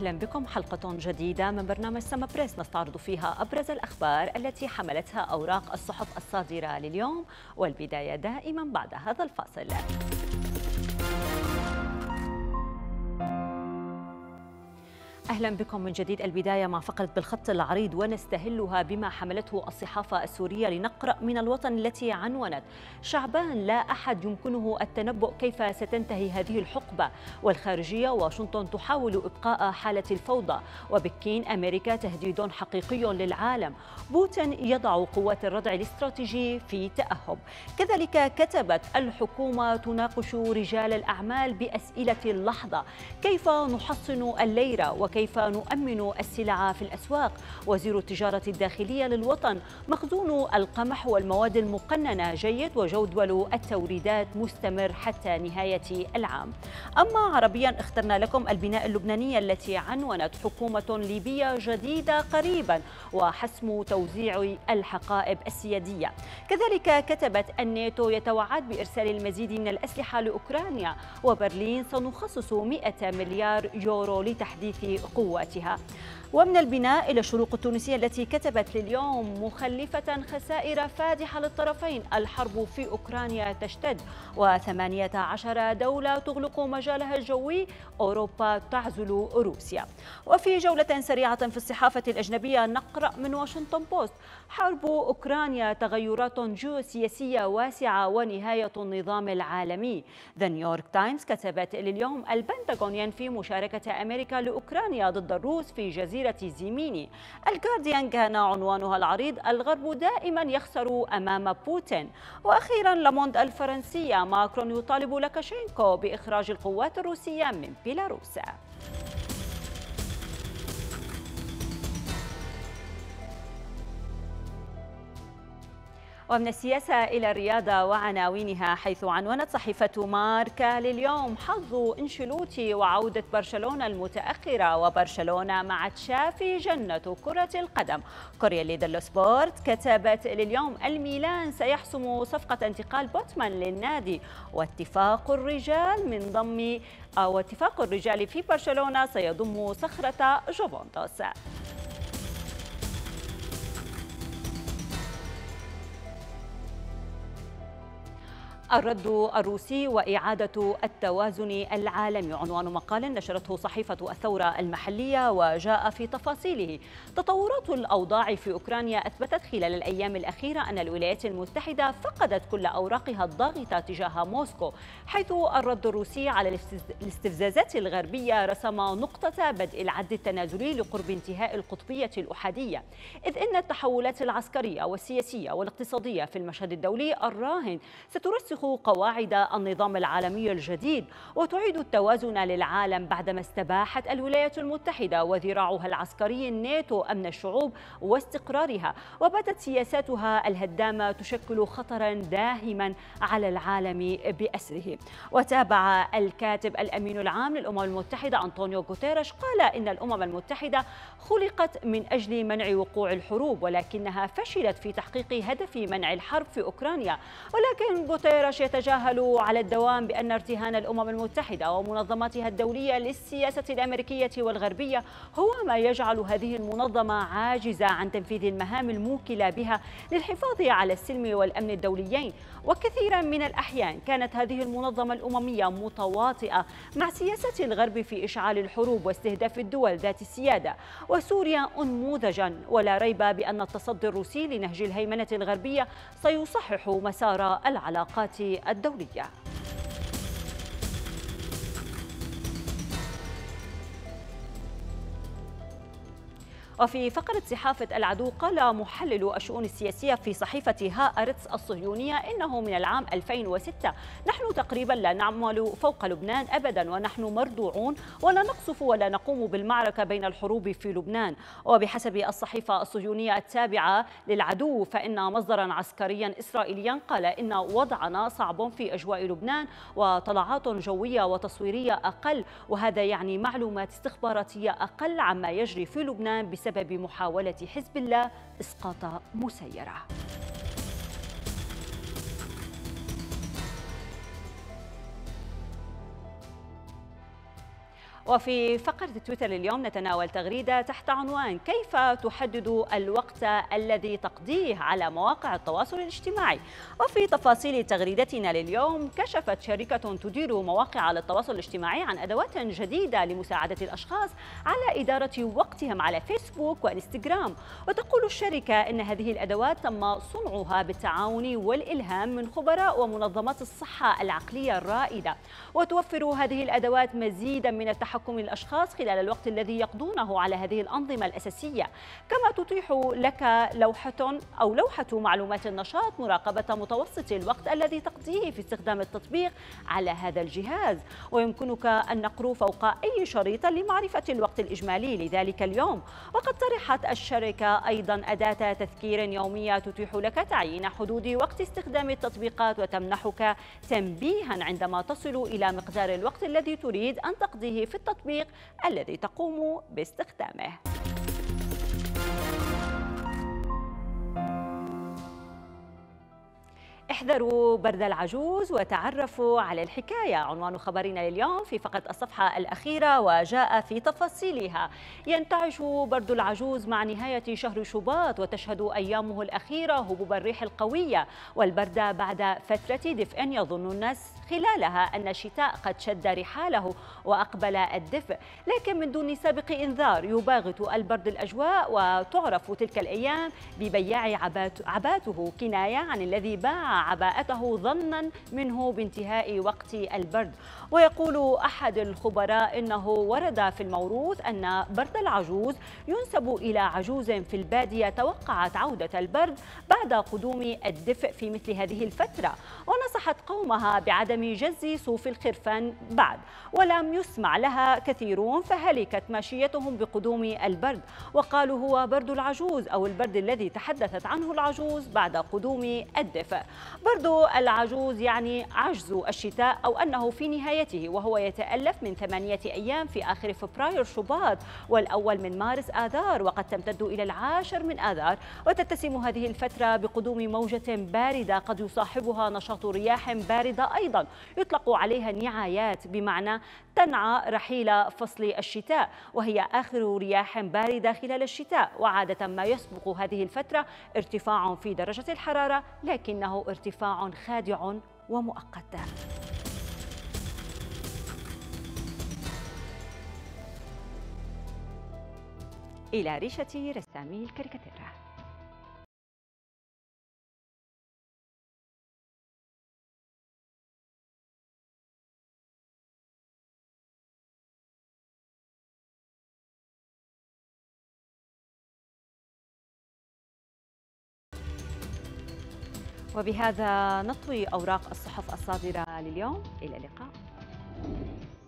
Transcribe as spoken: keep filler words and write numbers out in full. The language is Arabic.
أهلا بكم حلقة جديدة من برنامج سما بريس، نستعرض فيها أبرز الأخبار التي حملتها أوراق الصحف الصادرة لليوم، والبداية دائما بعد هذا الفاصل. أهلا بكم من جديد. البداية مع فقرة بالخط العريض، ونستهلها بما حملته الصحافة السورية لنقرأ من الوطن التي عنونت شعبان لا أحد يمكنه التنبؤ كيف ستنتهي هذه الحقبة، والخارجية واشنطن تحاول إبقاء حالة الفوضى، وبكين أمريكا تهديد حقيقي للعالم، بوتين يضع قوات الردع الاستراتيجي في تأهب. كذلك كتبت الحكومة تناقش رجال الأعمال بأسئلة اللحظة، كيف نحصن الليرة وكيف كيف نؤمن السلع في الأسواق. وزير التجارة الداخلية للوطن مخزون القمح والمواد المقننة جيد، وجدول التوريدات مستمر حتى نهاية العام. أما عربيا اخترنا لكم البناء اللبنانية التي عنونت حكومة ليبية جديدة قريبا وحسم توزيع الحقائب السيادية. كذلك كتبت الناتو يتوعد بإرسال المزيد من الأسلحة لأوكرانيا، وبرلين سنخصص مئة مليار يورو لتحديث قواتها. ومن البناء إلى الشروق التونسية التي كتبت لليوم مخلفة خسائر فادحة للطرفين، الحرب في أوكرانيا تشتد، وثمانية عشر دولة تغلق مجالها الجوي، أوروبا تعزل روسيا. وفي جولة سريعة في الصحافة الأجنبية نقرأ من واشنطن بوست، حرب أوكرانيا تغيرات جيوسياسية واسعة ونهاية النظام العالمي. ذا نيويورك تايمز كتبت لليوم، البنتاغون ينفي مشاركة أمريكا لأوكرانيا ضد الروس في جزيرة زيميني. الجارديان كان عنوانها العريض، الغرب دائما يخسر أمام بوتين. وأخيرا لموند الفرنسية، ماكرون يطالب لوكاشينكو بإخراج القوات الروسية من بيلاروس. ومن السياسة إلى الرياضة وعناوينها، حيث عنونت صحيفة ماركا لليوم، حظ إنشيلوتي وعودة برشلونة المتأخرة، وبرشلونة مع تشافي جنة كرة القدم. كوريالي ديلو سبورت كتبت لليوم، الميلان سيحسم صفقة انتقال بوتمان للنادي، واتفاق الرجال من ضم أو اتفاق الرجال في برشلونة سيضم صخرة جوفنتوس. الرد الروسي وإعادة التوازن العالمي، عنوان مقال نشرته صحيفة الثورة المحلية، وجاء في تفاصيله، تطورات الأوضاع في أوكرانيا أثبتت خلال الأيام الأخيرة أن الولايات المتحدة فقدت كل أوراقها الضاغطة تجاه موسكو، حيث الرد الروسي على الاستفزازات الغربية رسم نقطة بدء العد التنازلي لقرب انتهاء القطبية الأحادية، إذ أن التحولات العسكرية والسياسية والاقتصادية في المشهد الدولي الراهن سترسخ قواعد النظام العالمي الجديد، وتعيد التوازن للعالم بعدما استباحت الولايات المتحدة وذراعها العسكري الناتو أمن الشعوب واستقرارها، وباتت سياساتها الهدامة تشكل خطرا داهما على العالم بأسره. وتابع الكاتب الأمين العام للأمم المتحدة أنطونيو غوتيرش، قال إن الأمم المتحدة خلقت من أجل منع وقوع الحروب، ولكنها فشلت في تحقيق هدف منع الحرب في أوكرانيا. ولكن غوتيرش يتجاهل على الدوام بأن ارتهان الأمم المتحدة ومنظماتها الدولية للسياسة الأمريكية والغربية هو ما يجعل هذه المنظمة عاجزة عن تنفيذ المهام الموكلة بها للحفاظ على السلم والأمن الدوليين. وكثيرا من الأحيان كانت هذه المنظمة الأممية متواطئة مع سياسة الغرب في إشعال الحروب واستهداف الدول ذات السيادة، وسوريا أنموذجا، ولا ريب بأن التصدي الروسي لنهج الهيمنة الغربية سيصحح مسار العلاقات الدولية. وفي فقرة صحافة العدو، قال محلل الشؤون السياسية في صحيفة هارتس الصهيونية، إنه من العام ألفين وستة نحن تقريبا لا نعمل فوق لبنان أبدا، ونحن مردوعون ولا نقصف ولا نقوم بالمعركة بين الحروب في لبنان. وبحسب الصحيفة الصهيونية التابعة للعدو، فإن مصدرا عسكريا إسرائيليا قال إن وضعنا صعب في أجواء لبنان، وطلعات جوية وتصويرية أقل، وهذا يعني معلومات استخباراتية أقل عما يجري في لبنان بسبب بسبب محاولة حزب الله إسقاط مسيرة. وفي فقرة تويتر اليوم نتناول تغريدة تحت عنوان كيف تحدد الوقت الذي تقضيه على مواقع التواصل الاجتماعي. وفي تفاصيل تغريدتنا لليوم، كشفت شركة تدير مواقع على التواصل الاجتماعي عن أدوات جديدة لمساعدة الأشخاص على إدارة وقتهم على فيسبوك وإنستغرام. وتقول الشركة أن هذه الأدوات تم صنعها بالتعاون والإلهام من خبراء ومنظمات الصحة العقلية الرائدة، وتوفر هذه الأدوات مزيدا من التحكم للأشخاص خلال الوقت الذي يقضونه على هذه الأنظمة الأساسية، كما تتيح لك لوحة أو لوحة معلومات النشاط مراقبة متوسط الوقت الذي تقضيه في استخدام التطبيق على هذا الجهاز، ويمكنك أن نقر فوق أي شريط لمعرفة الوقت الإجمالي لذلك اليوم. وقد طرحت الشركة أيضا أداة تذكير يومية تتيح لك تعيين حدود وقت استخدام التطبيقات وتمنحك تنبيها عندما تصل إلى مقدار الوقت الذي تريد أن تقضيه في التطبيق الذي تقوم باستخدامه. احذروا برد العجوز وتعرفوا على الحكاية عنوان خبرنا لليوم في فقرة الصفحة الأخيرة، وجاء في تفاصيلها. ينتعش برد العجوز مع نهاية شهر شباط، وتشهد أيامه الأخيرة هبوب الريح القوية والبرد بعد فترة دفء يظن الناس خلالها أن الشتاء قد شد رحاله وأقبل الدفء، لكن من دون سابق إنذار يباغت البرد الأجواء، وتعرف تلك الأيام ببياع عباته، كناية عن الذي باع عباءته ظنا منه بانتهاء وقت البرد. ويقول أحد الخبراء إنه ورد في الموروث أن برد العجوز ينسب إلى عجوز في البادية توقعت عودة البرد بعد قدوم الدفء في مثل هذه الفترة، ونصحت قومها بعدم جز صوف الخرفان بعد، ولم يسمع لها كثيرون فهلكت ماشيتهم بقدوم البرد، وقالوا هو برد العجوز أو البرد الذي تحدثت عنه العجوز بعد قدوم الدفء. برد العجوز يعني عجز الشتاء أو أنه في نهايته، وهو يتألف من ثمانية أيام في آخر فبراير شباط والأول من مارس آذار، وقد تمتد إلى العاشر من آذار. وتتسم هذه الفترة بقدوم موجة باردة قد يصاحبها نشاط رياح باردة أيضا يطلق عليها النعايات، بمعنى تنعى رحيل فصل الشتاء، وهي آخر رياح باردة خلال الشتاء. وعادة ما يسبق هذه الفترة ارتفاع في درجة الحرارة، لكنه ارتفاع خادع ومؤقت. إلى ريشة رسامي الكاريكاتيرة. وبهذا نطوي أوراق الصحف الصادرة لليوم، إلى اللقاء.